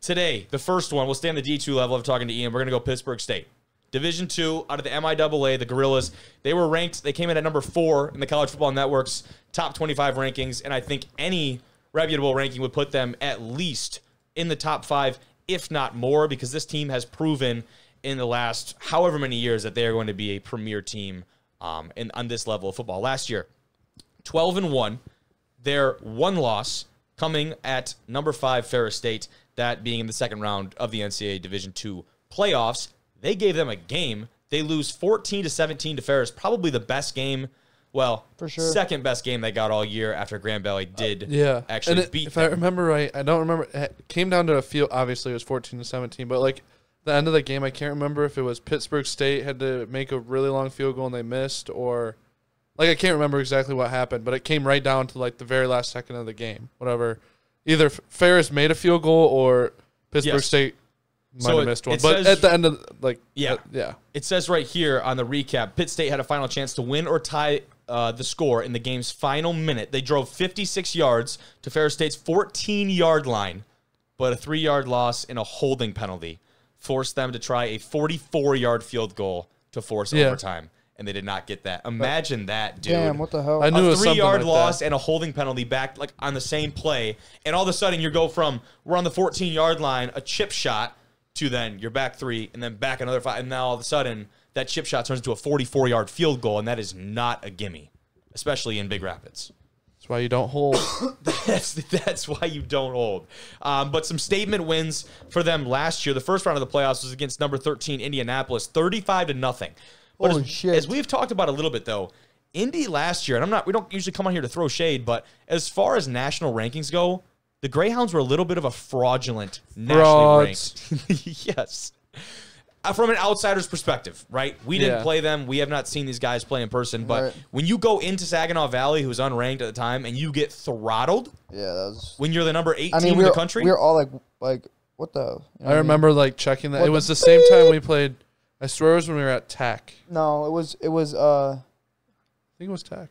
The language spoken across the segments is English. Today, the first one, we'll stay on the D2 level of talking to Ian. We're going to go Pittsburg State. Division II out of the MIAA, the Gorillas. They were ranked. They came in at number 4 in the College Football Network's top 25 rankings, and I think any reputable ranking would put them at least in the top 5, if not more, because this team has proven in the last however many years that they are going to be a premier team on this level of football. Last year, 12-1, their one loss coming at number 5 Ferris State, that being in the second round of the NCAA Division II playoffs. They gave them a game. They lose 14-17 to Ferris, probably the best game, well, for sure, second best game they got all year after Grand Valley did actually beat them. If I remember right, I don't remember. It came down to a field, obviously, it was 14-17, but like the end of the game, I can't remember if it was Pittsburgh State had to make a really long field goal and they missed, or like I can't remember exactly what happened, but it came right down to like the very last second of the game, whatever. Either Ferris made a field goal or Pittsburgh State might have missed one. But at the end of, like, it says right here on the recap, Pitt State had a final chance to win or tie the score in the game's final minute. They drove 56 yards to Ferris State's 14-yard line, but a 3-yard loss and a holding penalty forced them to try a 44-yard field goal to force overtime, and they did not get that. Imagine that, dude. Damn, what the hell? I knew a 3-yard loss and a holding penalty back like on the same play, and all of a sudden you go from we're on the 14-yard line, a chip shot, to then you're back 3, and then back another 5, and now all of a sudden that chip shot turns into a 44-yard field goal, and that is not a gimme, especially in Big Rapids. That's why you don't hold. that's why you don't hold. But some statement wins for them last year. The first round of the playoffs was against number 13 Indianapolis, 35-0. But as we've talked about a little bit, though, Indy last year, and we don't usually come on here to throw shade, but as far as national rankings go, the Greyhounds were a little bit of a fraudulent nationally ranked. Yes. From an outsider's perspective, right? We didn't play them. We have not seen these guys play in person. But when you go into Saginaw Valley, who was unranked at the time, and you get throttled, when you're the number 8 team in the country. We were all like what the? You know I remember mean? Like checking that. What it was the same time we played. I swear it was when we were at Tech. No, it was I think it was Tech.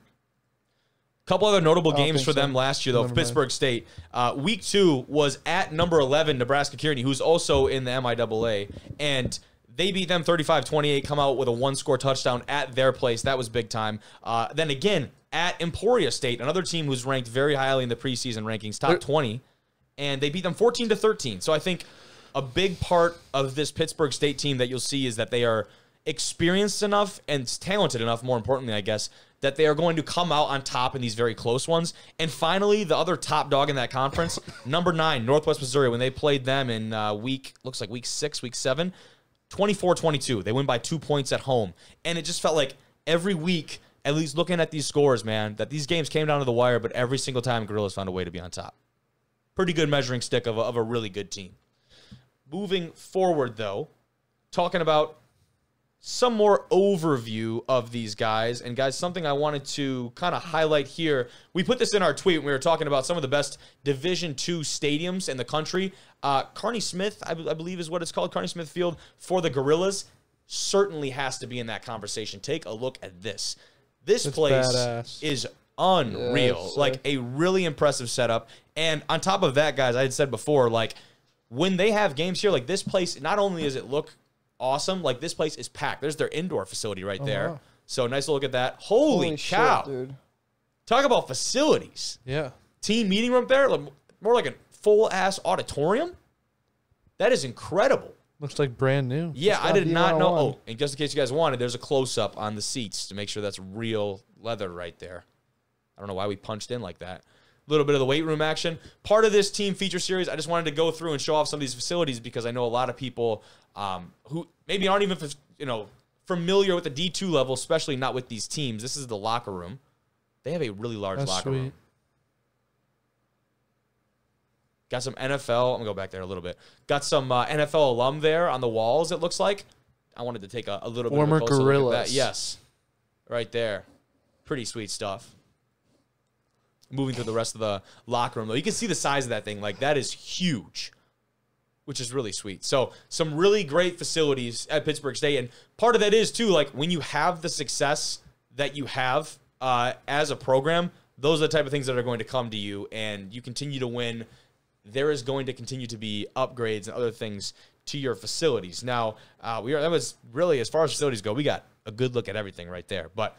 Couple other notable games for them last year, though, for Pittsburgh State. Week 2 was at number 11, Nebraska Kearney, who's also in the MIAA, and they beat them 35-28, come out with a one-score touchdown at their place. That was big time. Then again, at Emporia State, another team who's ranked very highly in the preseason rankings, top 20, and they beat them 14-13. So I think a big part of this Pittsburgh State team that you'll see is that they are experienced enough and talented enough, more importantly, I guess, that they are going to come out on top in these very close ones. And finally, the other top dog in that conference, number 9, Northwest Missouri, when they played them in week 7, 24-22. They win by 2 points at home. And it just felt like every week, at least looking at these scores, man, that these games came down to the wire, but every single time Gorillas found a way to be on top. Pretty good measuring stick of a really good team. Moving forward, though, talking about some more overview of these guys. And guys, something I wanted to kind of highlight here. We put this in our tweet when we were talking about some of the best Division II stadiums in the country. Carney Smith, I believe is what it's called, Carney Smith Field for the Gorillas, certainly has to be in that conversation. Take a look at this. This place is unreal. Yeah, like a really impressive setup. And on top of that, guys, I had said before, like when they have games here, like this place, not only does it look awesome, like this place is packed. There's their indoor facility right there. Wow. So nice look at that. Holy cow, shit, dude! Talk about facilities. Yeah, team meeting room there, more like a full ass auditorium. That is incredible. Looks like brand new. Yeah, I did not know. Oh, and just in case you guys wanted, there's a close up on the seats to make sure that's real leather right there. I don't know why we punched in like that. A little bit of the weight room action. Part of this team feature series, I just wanted to go through and show off some of these facilities because I know a lot of people who maybe aren't even familiar with the D2 level, especially not with these teams. This is the locker room. They have a really large locker room. Got some NFL. I'm going to go back there a little bit. Got some NFL alum there on the walls, it looks like. I wanted to take a little bit of a closer look at that. Yes. Right there. Pretty sweet stuff. Moving through the rest of the locker room, though, you can see the size of that thing. Like, that is huge, which is really sweet. So some really great facilities at Pittsburg State. And part of that is, too, like when you have the success that you have as a program, those are the type of things that are going to come to you. And you continue to win there is going to continue to be upgrades and other things to your facilities. Now, that was really, as far as facilities go, we got a good look at everything right there. But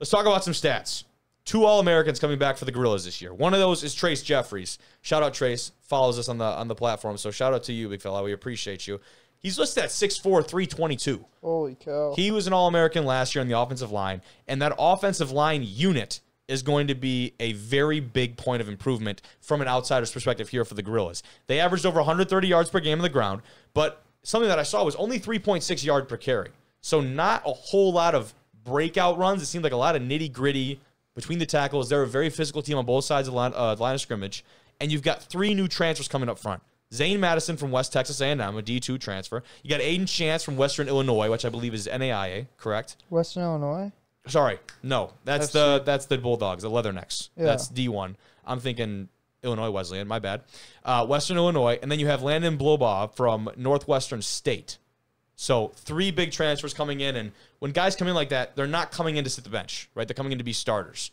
let's talk about some stats. 2 All-Americans coming back for the Gorillas this year. One of those is Trace Jeffries. Shout out Trace. Follows us on the platform. So shout out to you, big fella. We appreciate you. He's listed at 6'4", 322. Holy cow. He was an All-American last year on the offensive line, and that offensive line unit is going to be a very big point of improvement from an outsider's perspective here for the Gorillas. They averaged over 130 yards per game on the ground, but something that I saw was only 3.6 yards per carry. So not a whole lot of breakout runs. It seemed like a lot of nitty-gritty between the tackles. They're a very physical team on both sides of the line of scrimmage, and you've got 3 new transfers coming up front. Zane Madison from West Texas A&M, a D2 transfer. You got Aiden Chance from Western Illinois, which I believe is NAIA, correct? Western Illinois? Sorry, no. That's the Bulldogs, the Leathernecks. Yeah. That's D1. I'm thinking Illinois Wesleyan, my bad. Western Illinois, and then you have Landon Blobaugh from Northwestern State. So 3 big transfers coming in, and when guys come in like that, they're not coming in to sit the bench, right? They're coming in to be starters.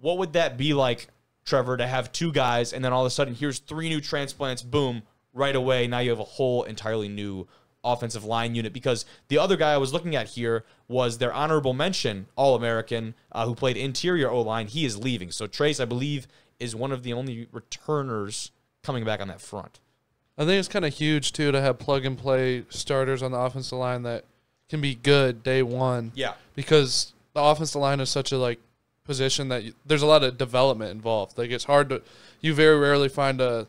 What would that be like, Trevor, to have 2 guys, and then all of a sudden, here's 3 new transplants, boom, right away, now you have a whole entirely new offensive line unit? Because the other guy I was looking at here was their honorable mention All-American who played interior O-line. He is leaving. So Trace, I believe, is one of the only returners coming back on that front. I think it's kind of huge, too, to have plug-and-play starters on the offensive line that can be good day one. Yeah. Because the offensive line is such a, like, position that there's a lot of development involved. Like, it's hard to – you very rarely find a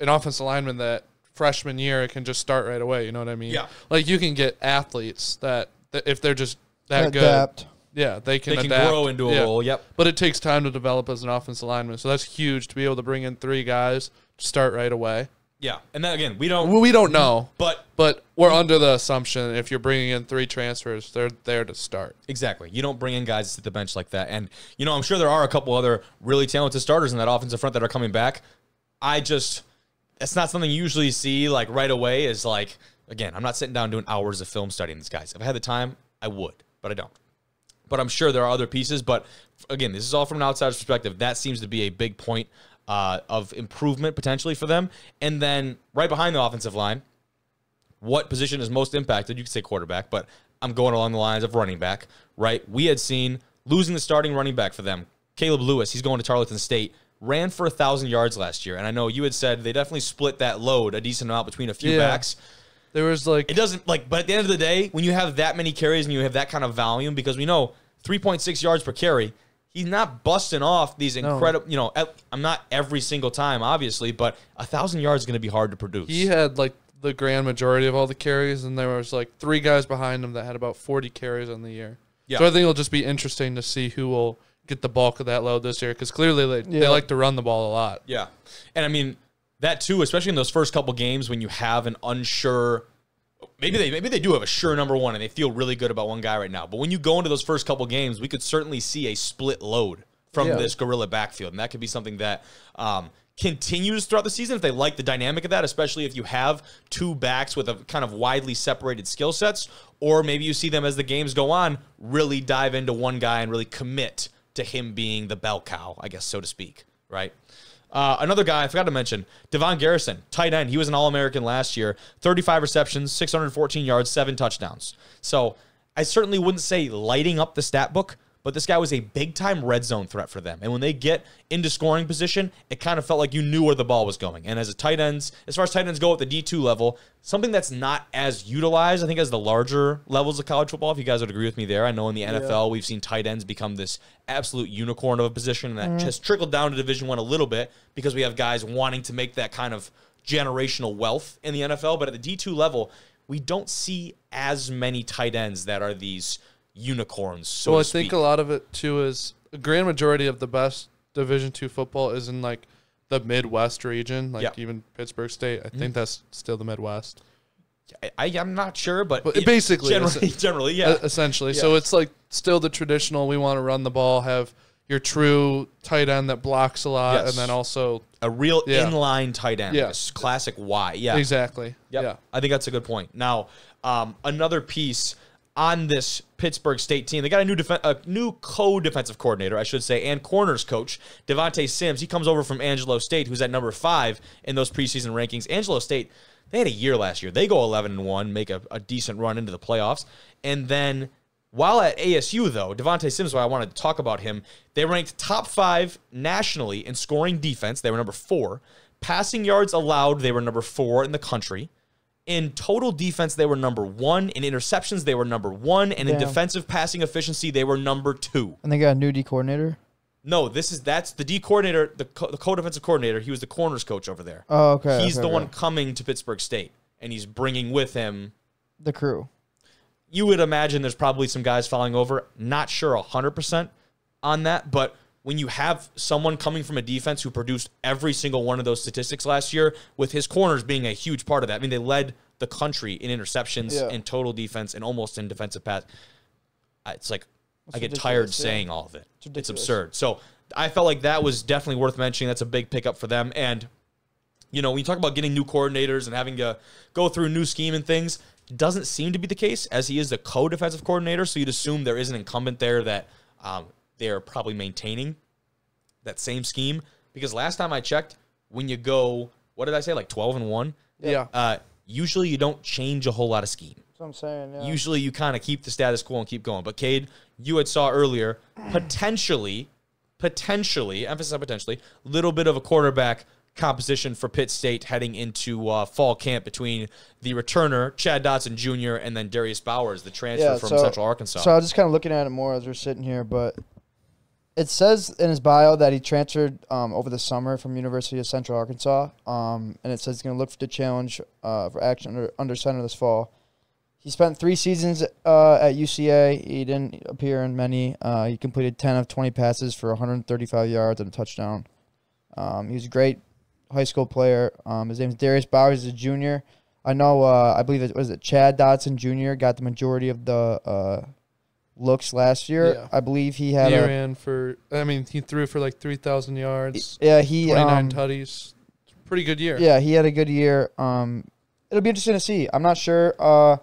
an offensive lineman that freshman year it can just start right away. You know what I mean? Yeah. Like, you can get athletes that if they're just that good. Adapt. Yeah, they can grow into a role, yep. But it takes time to develop as an offensive lineman, so that's huge to be able to bring in 3 guys to start right away. Yeah, and then, again, we don't know, but we're under the assumption if you're bringing in 3 transfers, they're there to start. Exactly. You don't bring in guys to the bench like that. And, you know, I'm sure there are a couple other really talented starters in that offensive front that are coming back. That's not something you usually see, like, right away is, like, again, I'm not sitting down doing hours of film studying these guys. If I had the time, I would, but I don't. But I'm sure there are other pieces. But, again, this is all from an outsider's perspective. That seems to be a big point of improvement potentially for them. And then right behind the offensive line, what position is most impacted? You could say quarterback, but I'm going along the lines of running back, right? We had seen losing the starting running back for them. Caleb Lewis, he's going to Tarleton State, ran for 1,000 yards last year. And I know you had said they definitely split that load a decent amount between a few backs. There was like... It doesn't... like. But at the end of the day, when you have that many carries and you have that kind of volume, because we know 3.6 yards per carry, he's not busting off these incredible... No. You know, I'm not every single time, obviously, but 1,000 yards is going to be hard to produce. He had, like, the grand majority of all the carries, and there was, like, 3 guys behind him that had about 40 carries on the year. Yeah. So I think it'll just be interesting to see who will get the bulk of that load this year, because clearly they like to run the ball a lot. Yeah. And, I mean... that, too, especially in those first couple games when you have an unsure – maybe they do have a sure number one and they feel really good about one guy right now. But when you go into those first couple games, we could certainly see a split load from this gorilla backfield. And that could be something that continues throughout the season if they like the dynamic of that, especially if you have 2 backs with a kind of widely separated skill sets. Or maybe you see them as the games go on really dive into one guy and really commit to him being the bell cow, I guess, so to speak, right? Another guy I forgot to mention, Devon Garrison, tight end. He was an All-American last year, 35 receptions, 614 yards, 7 touchdowns. So I certainly wouldn't say lighting up the stat book, but this guy was a big-time red zone threat for them. And when they get into scoring position, it kind of felt like you knew where the ball was going. And as a tight ends, as far as tight ends go at the D2 level, something that's not as utilized, I think, as the larger levels of college football, if you guys would agree with me there. I know in the NFL we've seen tight ends become this absolute unicorn of a position, and that has trickled down to Division I a little bit because we have guys wanting to make that kind of generational wealth in the NFL. But at the D2 level, we don't see as many tight ends that are these unicorns, so well, to speak. I think a lot of it, too, is a grand majority of the best Division II football is in, like, the Midwest region, like even Pittsburg State. I think that's still the Midwest. I'm not sure, but basically. Generally, yeah. Essentially. Yeah. So it's, like, still the traditional, we want to run the ball, have your true tight end that blocks a lot, and then also a real inline tight end. Yes. Classic Y. Yeah. Exactly. Yep. Yeah. I think that's a good point. Now, another piece on this Pittsburg State team. They got a new co-defensive coordinator, I should say, and corners coach, Devontae Sims. He comes over from Angelo State, who's at number 5 in those preseason rankings. Angelo State, they had a year last year. They go 11-1, make a decent run into the playoffs. And then while at ASU, though, Devontae Sims, why I wanted to talk about him, they ranked top 5 nationally in scoring defense. They were number 4. Passing yards allowed, they were number 4 in the country. In total defense, they were number 1. In interceptions, they were number 1. And in defensive passing efficiency, they were number 2. And they got a new D coordinator? No, that's the D coordinator, the co-defensive coordinator. He was the corners coach over there. Oh, okay. He's the one coming to Pittsburgh State, and he's bringing with him the crew. You would imagine there's probably some guys falling over. Not sure 100% on that, but when you have someone coming from a defense who produced every single one of those statistics last year, with his corners being a huge part of that. I mean, they led the country in interceptions, in total defense, and almost in defensive pass. It's like, I get tired saying all of it. It's absurd. So I felt like that was definitely worth mentioning. That's a big pickup for them. And, you know, when you talk about getting new coordinators and having to go through a new scheme and things, doesn't seem to be the case, as he is the co-defensive coordinator. So you'd assume there is an incumbent there that they're probably maintaining that same scheme, because last time I checked, when you go, what did I say, like 12-1? Yeah. Usually you don't change a whole lot of scheme. That's what I'm saying. Yeah. Usually you kind of keep the status quo and keep going. But Cade, you had saw earlier, potentially, emphasis on potentially, little bit of a quarterback composition for Pitt State heading into fall camp between the returner, Chad Dotson Jr., and then Darius Bowers, the transfer from Central Arkansas. So I was just kind of looking at it more as we're sitting here, but it says in his bio that he transferred over the summer from University of Central Arkansas, and it says he's going to look for the challenge for action under center this fall. He spent 3 seasons at UCA. He didn't appear in many. He completed 10 of 20 passes for 135 yards and a touchdown. He was a great high school player. His name is Darius Bowers. He's a junior. I know, I believe it was Chad Dotson Jr. got the majority of the looks last year. Yeah. I believe he had he threw for like 3,000 yards. Yeah, he 29 tutties. Pretty good year. Yeah, he had a good year. It'll be interesting to see. I'm not sure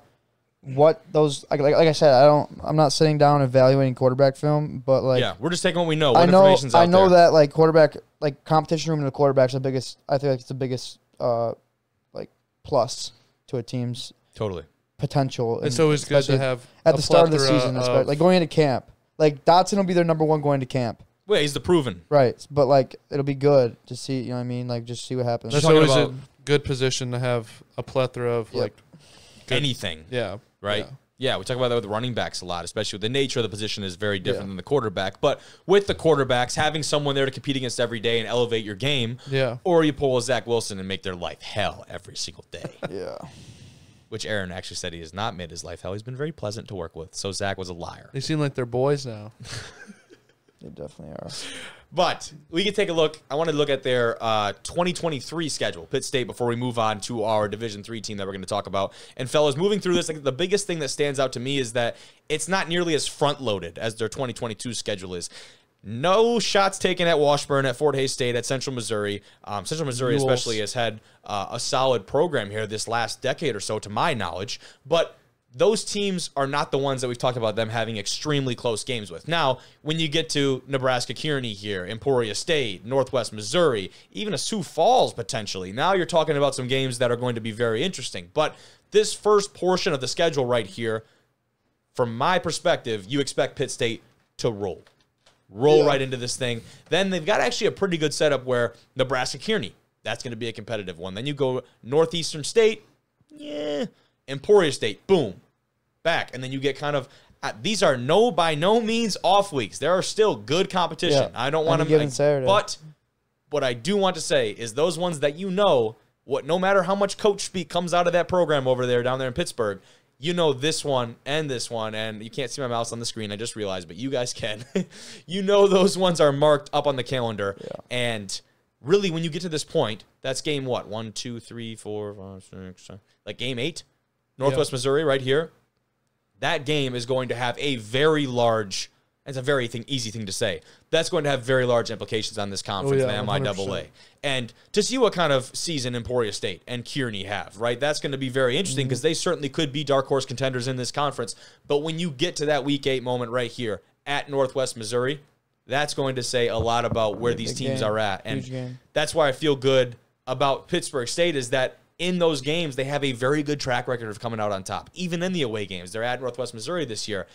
what those like I said, I'm not sitting down evaluating quarterback film, but like we're just taking what we know. I know that like quarterback, like competition room in the quarterback's the biggest. I think it's the biggest like plus to a team's potential. It's always good to have at the start of the season, especially like going into camp. Like Dotson will be their number 1 going to camp. Well, yeah, he's the proven. Right, but like it'll be good to see. You know what I mean? Like just see what happens. That's always a good position to have a plethora of like anything. Yeah. Right? Yeah, we talk about that with running backs a lot, especially with the nature of the position is very different than the quarterback. But with the quarterbacks, having someone there to compete against every day and elevate your game, or you pull a Zach Wilson and make their life hell every single day. Which Aaron actually said he has not made his life hell. He's been very pleasant to work with, so Zach was a liar. They seem like they're boys now. They definitely are. But we can take a look. I want to look at their 2023 schedule, Pitt State, before we move on to our Division III team that we're going to talk about. And, fellas, moving through this, like, the biggest thing that stands out to me is that it's not nearly as front-loaded as their 2022 schedule is. No shots taken at Washburn, at Fort Hays State, at Central Missouri. Central Missouri especially has had a solid program here this last decade or so, to my knowledge. But those teams are not the ones that we've talked about them having extremely close games with. Now, when you get to Nebraska Kearney here, Emporia State, Northwest Missouri, even a Sioux Falls potentially, now you're talking about some games that are going to be very interesting. But this first portion of the schedule right here, from my perspective, you expect Pitt State to roll right into this thing. Then they've got actually a pretty good setup where Nebraska Kearney, that's going to be a competitive one. Then you go Northeastern State, Emporia State, boom, back. And then you get kind of, these are by no means off weeks. There are still good competition. I don't want to, but what I do want to say is those ones that no matter how much coach speak comes out of that program over there, down there in Pittsburgh, this one, and you can't see my mouse on the screen, I just realized, but you guys can. Those ones are marked up on the calendar. And really, when you get to this point, that's game what? 1, 2, 3, 4, 5, 6, 7. Like game 8? Northwest Missouri right here, that game is going to have a very large It's a very easy thing to say. That's going to have very large implications on this conference, the MIAA. And to see what kind of season Emporia State and Kearney have, right? That's going to be very interesting because they certainly could be dark horse contenders in this conference. But when you get to that Week 8 moment right here at Northwest Missouri, that's going to say a lot about where these teams are at. And that's why I feel good about Pittsburg State is that in those games, they have a very good track record of coming out on top. Even in the away games, they're at Northwest Missouri this year.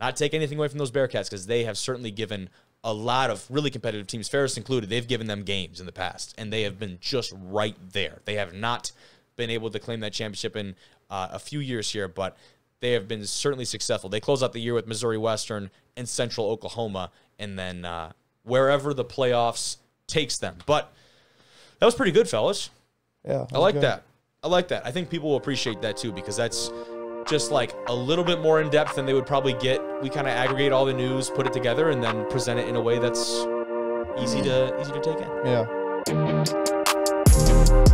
Not take anything away from those Bearcats because they have certainly given a lot of really competitive teams, Ferris included, they've given them games in the past, and they have been just right there. They have not been able to claim that championship in a few years here, but they have been certainly successful. They close out the year with Missouri Western and Central Oklahoma, and then wherever the playoffs takes them. But that was pretty good, fellas. Yeah, I like that. I like that. I think people will appreciate that too because that's just like a little bit more in depth than they would probably get. We kind of aggregate all the news, put it together, and then present it in a way that's easy to take in. Yeah.